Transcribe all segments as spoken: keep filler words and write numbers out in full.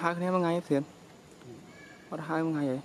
hai cái này một ngày tiền, bắt hai một ngày vậy.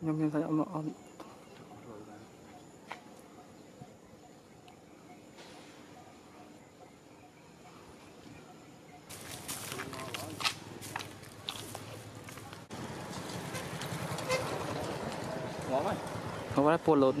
Nhom nhom thấy ông ông không phải buồn lộn. Hãy subscribe cho kênh Ghiền Mì Gõ để không bỏ lỡ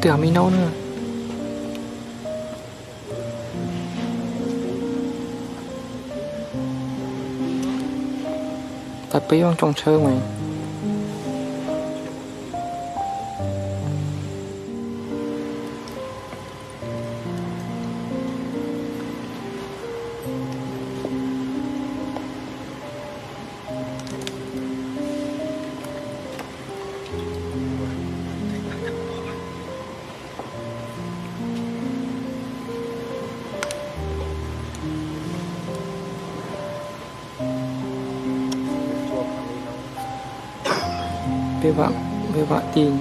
Hãy subscribe cho kênh Ghiền Mì Gõ nữa. Tapi yang trong sơ mày. Về vạn, về vạn tiền.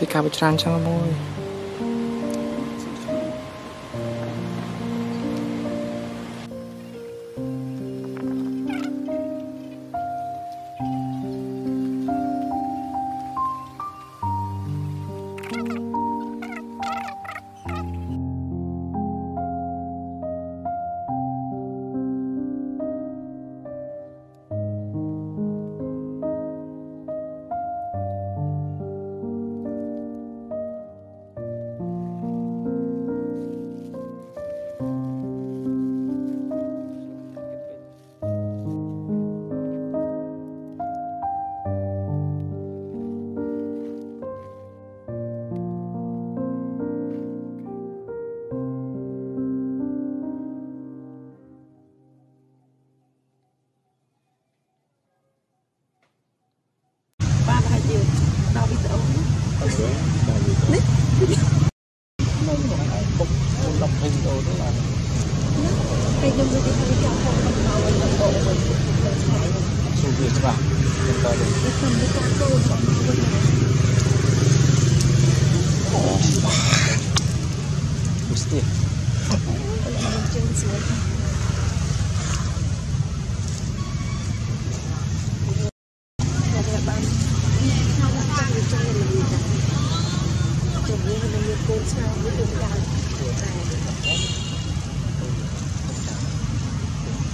Đi cà bê tràn trong môi. Hãy subscribe cho kênh Ghiền Mì Gõ để không bỏ lỡ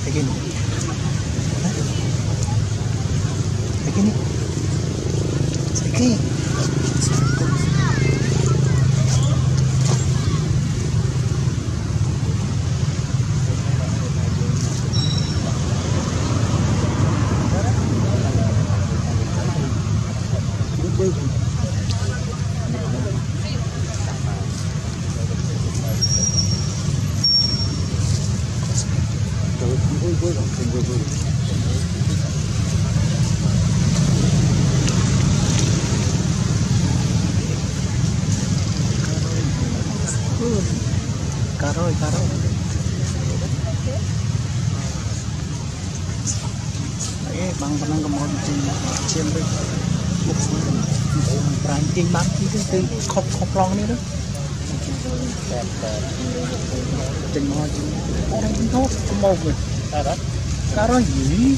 Kayak gini. Kayak gini. Kayak gini. Karoy, karoy. Đấy, bằng phần năng cầm hồn trên trên đây. Bạn trên bán cái cái khóc khóc lon đấy đó. Trên hoa trên hoa đang thốt màu rồi. Karoy gì?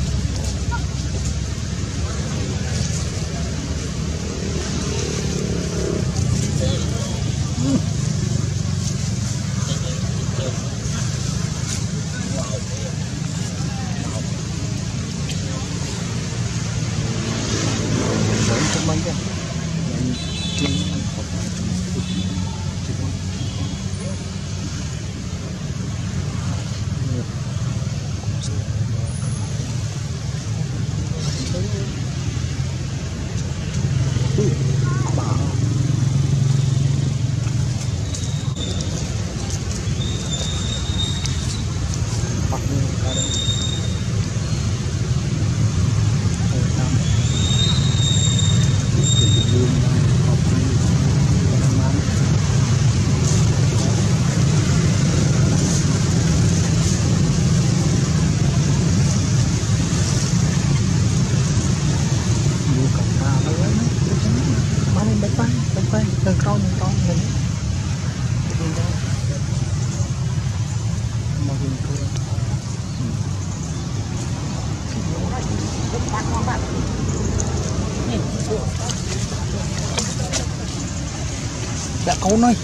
Đã câu nơi